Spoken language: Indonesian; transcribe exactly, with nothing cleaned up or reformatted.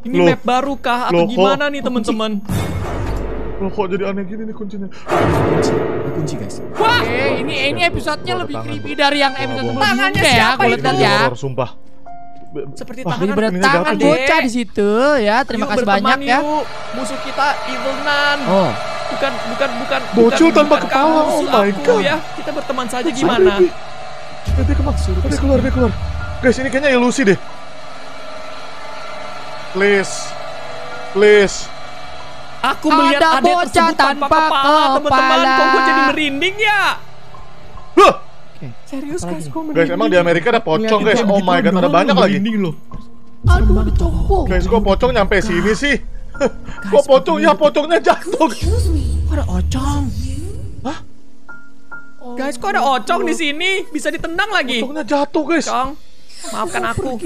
Ini loh, map baru kah? Atau loh, gimana kok, nih teman-teman? Loh kok jadi aneh gini nih kuncinya? Kunci, kunci guys. Wah, eh, ini ini episodenya lebih creepy dari yang episode sebelumnya ya. Gue lihat ya. Sumpah. Seperti tangan tangan bocah di situ ya. Terima kasih banyak ya. Musuh kita Evil Nun. Oh. Bukan bukan bukan bocil tanpa kepala. Oh my god. Kita berteman saja gimana? Dia keluar, dia keluar, dia keluar. Guys, ini kayaknya ilusi deh. Please, please. Aku melihat ada bocah tanpa kepala, teman-teman. Kok gue jadi merinding ya? Loh, okay. Serius guys, gue merinding. Guys, emang di Amerika ada pocong guys. Oh my god, ada banyak lagi. Loh. Aduh, dicopot. Guys, kok pocong nyampe sini sih? Kok pocong ya pocongnya jatuh. Ada ocong. Hah? Guys, kok ada ocong di sini? Bisa ditendang lagi. Pocongnya jatuh guys. Maafkan aku.